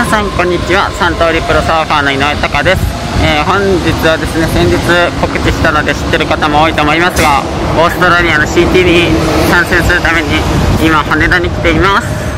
皆さんこんにちは、三刀流プロサーファーの井上貴です。本日はですね、先日告知したので知ってる方も多いと思いますが、オーストラリアの CT に参戦するために今羽田に来ています。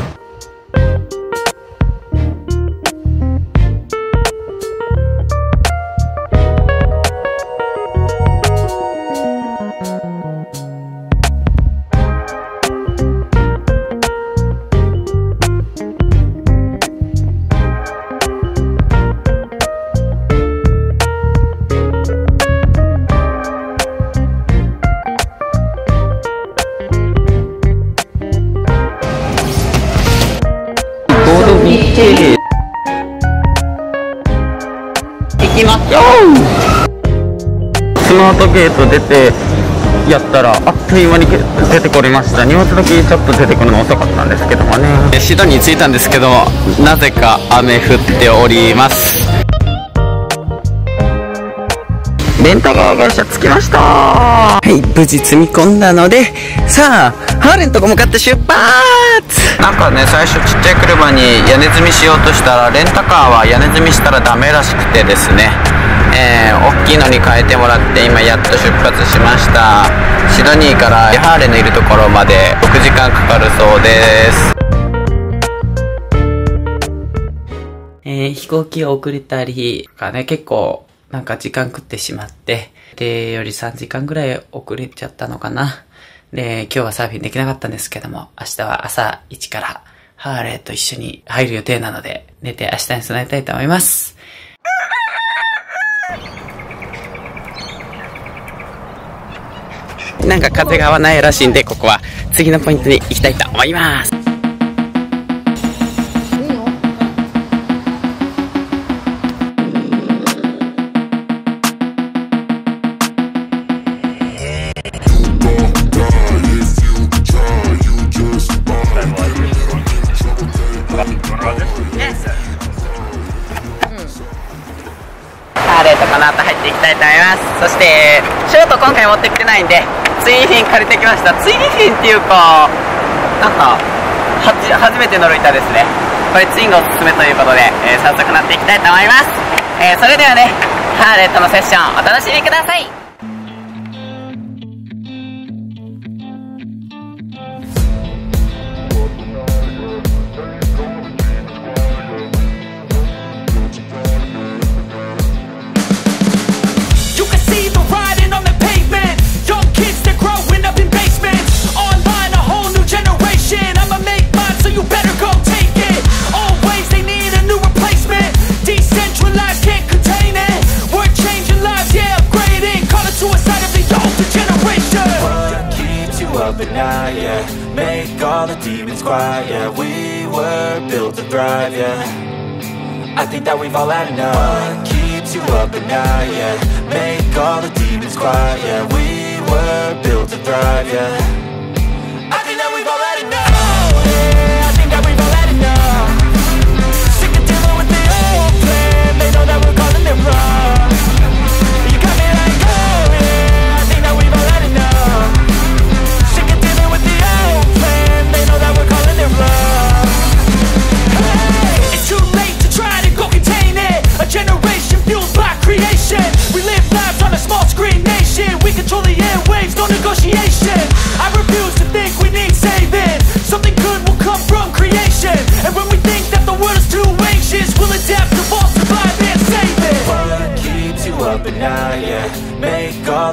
行きましょう。スマートゲート出てやったらあっという間に出てこれました。荷物だけちょっと出てくるの遅かったんですけどもね。シドニーに着いたんですけども、なぜか雨降っております。レンタカー会社着きました。はい、無事積み込んだので、さあハーレンとこ向かって出発。なんかね、最初ちっちゃい車に屋根積みしようとしたら、レンタカーは屋根積みしたらダメらしくてですね、大きいのに変えてもらって、今やっと出発しました。シドニーからハーレンのいるところまで6時間かかるそうです。飛行機を遅れたりとかね、結構なんか時間食ってしまって、で、より3時間ぐらい遅れちゃったのかな。で、今日はサーフィンできなかったんですけども、明日は朝1からハーレーと一緒に入る予定なので、寝て明日に備えたいと思います。なんか風が合わないらしいんで、ここは次のポイントに行きたいと思います。この後入っていきたいと思います。そしてショート今回持ってきてないんでツインフィン借りてきました。ツインフィンっていうか、なんか初めて乗る板ですね。これツインがおすすめということで、早速乗っていきたいと思います。それではね、ハーレットのセッションお楽しみください。Yeah, make all the demons quiet. Yeah, we were built to thrive. Yeah, I think that we've all had enough. What keeps you up at night? Yeah, make all the demons quiet. Yeah, we were built to thrive. Yeah. Yeah, make all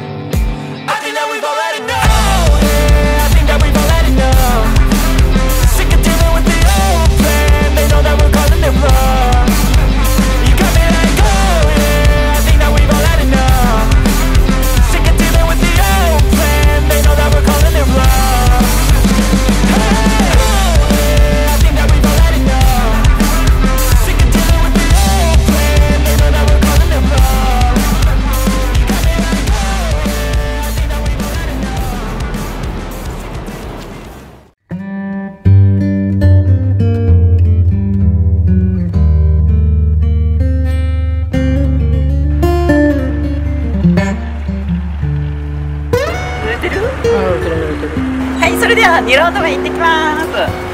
れでは2ラウンド目行ってきます。